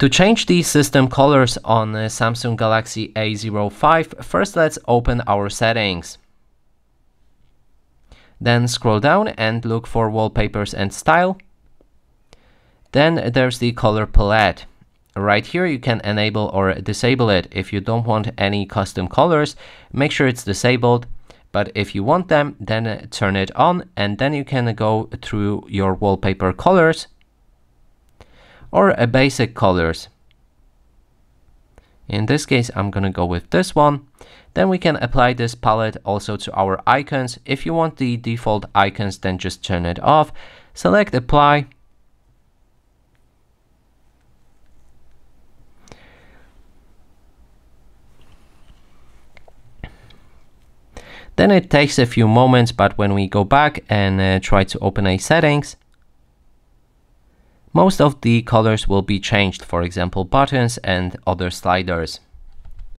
To change the system colors on Samsung Galaxy A05, first let's open our settings. Then scroll down and look for wallpapers and style. Then there's the color palette. Right here you can enable or disable it. If you don't want any custom colors, make sure it's disabled. But if you want them, then turn it on, and then you can go through your wallpaper colors or basic colors. In this case, I'm gonna go with this one. Then we can apply this palette also to our icons. If you want the default icons, then just turn it off. Select apply. Then it takes a few moments, but when we go back and try to open a settings, most of the colors will be changed, for example, buttons and other sliders.